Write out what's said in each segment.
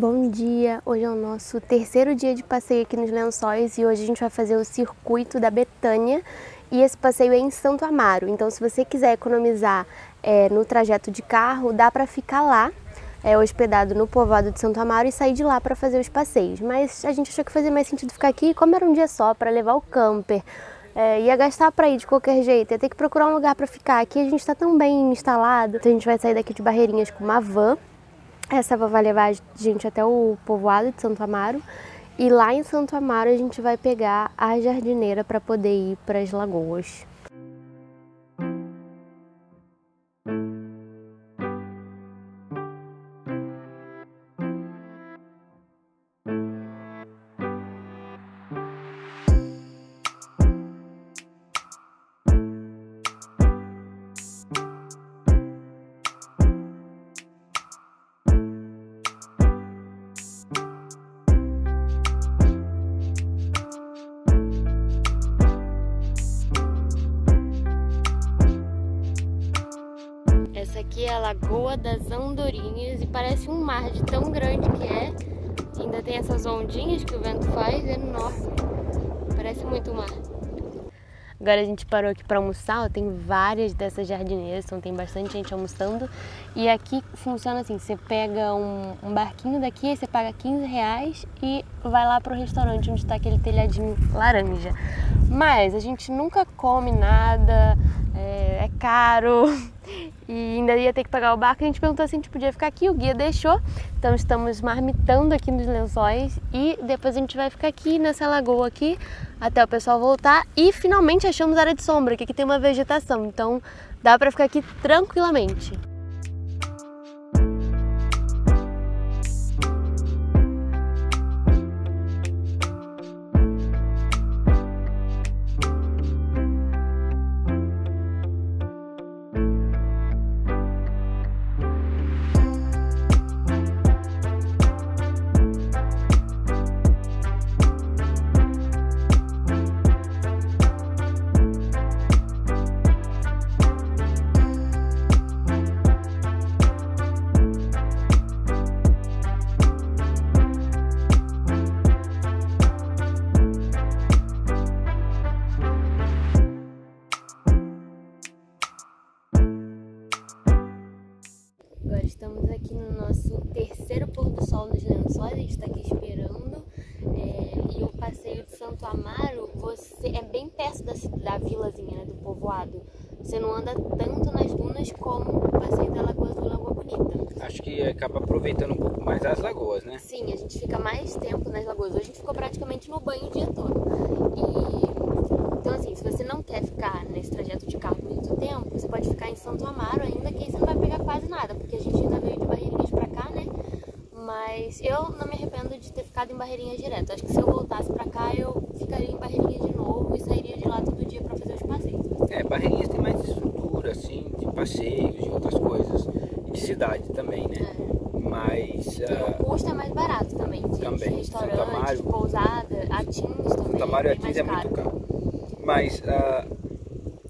Bom dia! Hoje é o nosso terceiro dia de passeio aqui nos Lençóis e hoje a gente vai fazer o Circuito da Betânia e esse passeio é em Santo Amaro. Então, se você quiser economizar no trajeto de carro, dá para ficar lá, hospedado no povoado de Santo Amaro e sair de lá para fazer os passeios. Mas a gente achou que fazia mais sentido ficar aqui, como era um dia só, para levar o camper, ia gastar para ir de qualquer jeito, ia ter que procurar um lugar para ficar. Aqui a gente está tão bem instalado, então a gente vai sair daqui de Barreirinhas com uma van. Essa vai levar a gente até o povoado de Santo Amaro e lá em Santo Amaro a gente vai pegar a jardineira para poder ir para as lagoas. Essa aqui é a Lagoa das Andorinhas e parece um mar de tão grande que é. Ainda tem essas ondinhas que o vento faz, é enorme. Parece muito um mar. Agora a gente parou aqui para almoçar, tem várias dessas jardineiras, então tem bastante gente almoçando. E aqui funciona assim, você pega um barquinho daqui, aí você paga 15 reais e vai lá para o restaurante onde está aquele telhadinho laranja. Mas a gente nunca come nada, é caro. E ainda ia ter que pagar o barco, a gente perguntou se a gente podia ficar aqui, o guia deixou. Então estamos marmitando aqui nos Lençóis e depois a gente vai ficar aqui nessa lagoa aqui até o pessoal voltar. E finalmente achamos área de sombra, que aqui tem uma vegetação, então dá pra ficar aqui tranquilamente. Estamos aqui no nosso terceiro pôr do sol nos Lençóis, a gente está aqui esperando. E o passeio de Santo Amaro é bem perto da vilazinha, do povoado. Você não anda tanto nas dunas como o passeio da Lagoa do Lagoa Bonita. Acho que acaba aproveitando um pouco mais as lagoas, né? Sim, a gente fica mais tempo nas lagoas. Hoje a gente ficou praticamente no banho o dia todo. Então assim, se você não quer ficar nesse trajeto de carro muito tempo, você pode ficar em Santo Amaro ainda, que aí você não vai pegar quase nada, porque a gente ainda veio de Barreirinhas pra cá, né? Mas eu não me arrependo de ter ficado em Barreirinhas direto. Acho que se eu voltasse pra cá, eu ficaria em Barreirinhas de novo e sairia de lá todo dia pra fazer os passeios. Barreirinhas tem mais estrutura, assim, de passeios, de outras coisas, e de cidade também, né? Mas... o custo é mais barato também, de restaurante, pousada, Atins também. Santo Amaro e Atins é muito caro. Mas,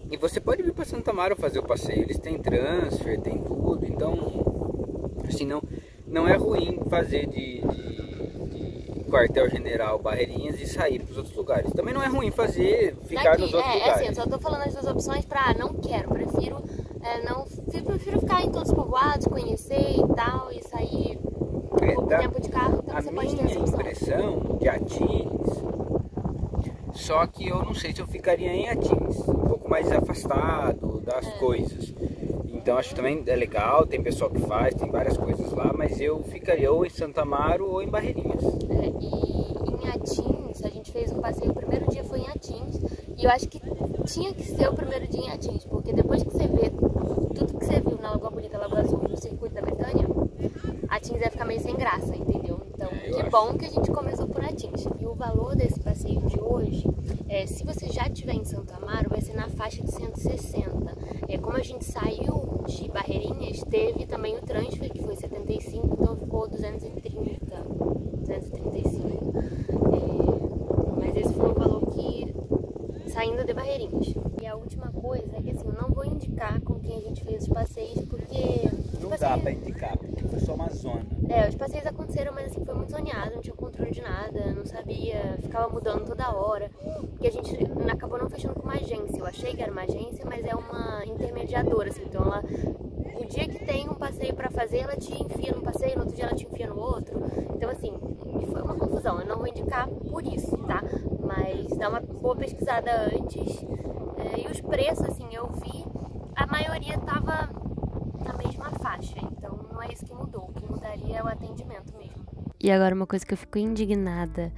e você pode vir para Santo Amaro fazer o passeio, eles têm transfer, tem tudo, então, assim, não é ruim fazer de quartel-general Barreirinhas e sair para os outros lugares. Também não é ruim fazer, ficar nos outros lugares. Assim, eu só estou falando as duas opções para, não quero, prefiro ficar em todos os povoados, conhecer e tal, e sair um pouco tempo de carro, então você pode ter essa opção. A minha impressão de Atins... Só que eu não sei se eu ficaria em Atins, um pouco mais afastado das coisas. Então acho que também é legal, tem pessoal que faz, tem várias coisas lá, mas eu ficaria ou em Santo Amaro ou em Barreirinhas. E em Atins, a gente fez um passeio, o primeiro dia foi em Atins, e eu acho que tinha que ser o primeiro dia em Atins, porque depois que você vê tudo que você viu na Lagoa Bonita, Lagoa Azul, no Circuito da Betânia, Atins vai ficar meio sem graça, entendeu? Então, que bom que a gente começou por Atins. E o valor desse passeio de hoje, se você já estiver em Santo Amaro, vai ser na faixa de 160. Como a gente saiu de Barreirinhas, teve também o transfer, que foi 75, então ficou 230, 235. Mas esse foi o valor que saindo de Barreirinhas. E a última coisa é que assim, eu não vou indicar com quem a gente fez os passeios, porque... Não dá pra indicar, porque foi só uma zona. Os passeios aconteceram, mas assim, foi muito zoneado, não tinha controle de nada, não sabia, ficava mudando toda hora. Porque a gente acabou não fechando com uma agência. Eu achei que era uma agência, mas é uma intermediadora, assim, então ela... O dia que tem um passeio pra fazer, ela te enfia num passeio, no outro dia ela te enfia no outro. Então, assim, foi uma confusão. Eu não vou indicar por isso, tá? Mas dá uma boa pesquisada antes. E os preços, assim, eu vi, a maioria tava na mesma faixa. Então, não é isso que mudou. O que mudaria é o atendimento mesmo. E agora, uma coisa que eu fico indignada.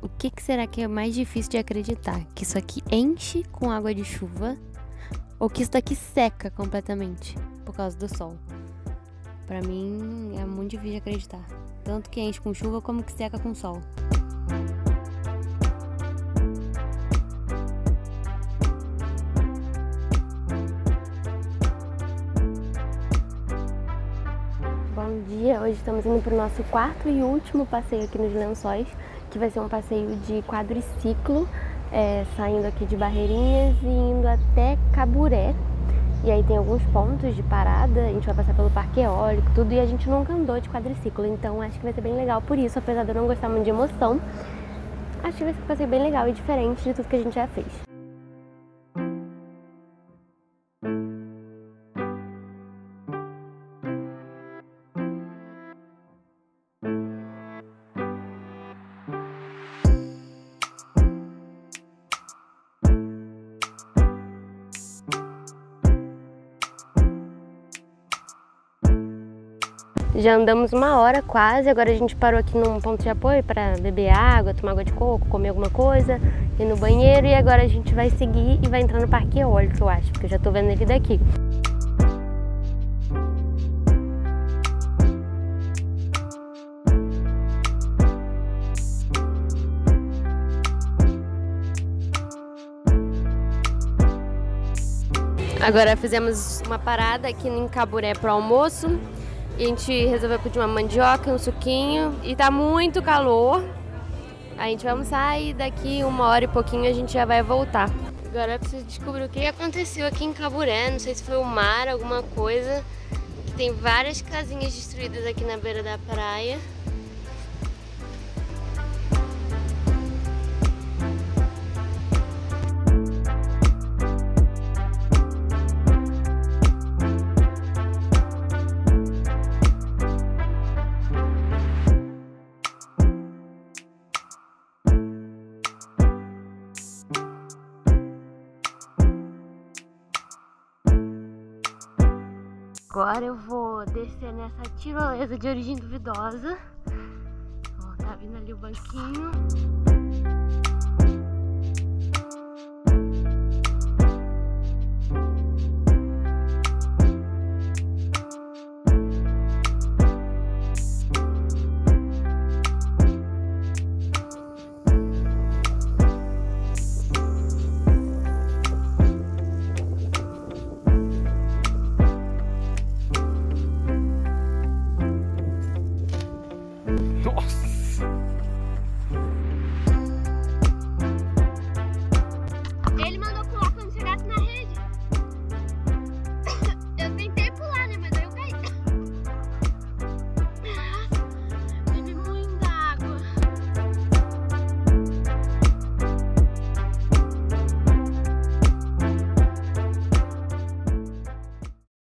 O que será que é mais difícil de acreditar? Que isso aqui enche com água de chuva? Ou que isso daqui seca completamente por causa do sol? Pra mim é muito difícil de acreditar. Tanto que enche com chuva como que seca com sol. Bom dia, hoje estamos indo pro nosso quarto e último passeio aqui nos Lençóis, que vai ser um passeio de quadriciclo, saindo aqui de Barreirinhas e indo até Caburé. E aí tem alguns pontos de parada, a gente vai passar pelo parque eólico, tudo, e a gente nunca andou de quadriciclo, então acho que vai ser bem legal por isso, apesar de eu não gostar muito de emoção, acho que vai ser um passeio bem legal e diferente de tudo que a gente já fez. Já andamos uma hora quase, agora a gente parou aqui num ponto de apoio para beber água, tomar água de coco, comer alguma coisa, ir no banheiro, e agora a gente vai seguir e vai entrar no parque eólico, eu acho, porque eu já tô vendo ele daqui. Agora fizemos uma parada aqui em Caburé pro almoço. A gente resolveu pedir uma mandioca, um suquinho, e tá muito calor. A gente vai almoçar e daqui uma hora e pouquinho a gente já vai voltar. Agora eu preciso descobrir o que aconteceu aqui em Caburé, não sei se foi o mar, alguma coisa. Tem várias casinhas destruídas aqui na beira da praia. Agora eu vou descer nessa tirolesa de origem duvidosa. Ó, tá vindo ali o banquinho.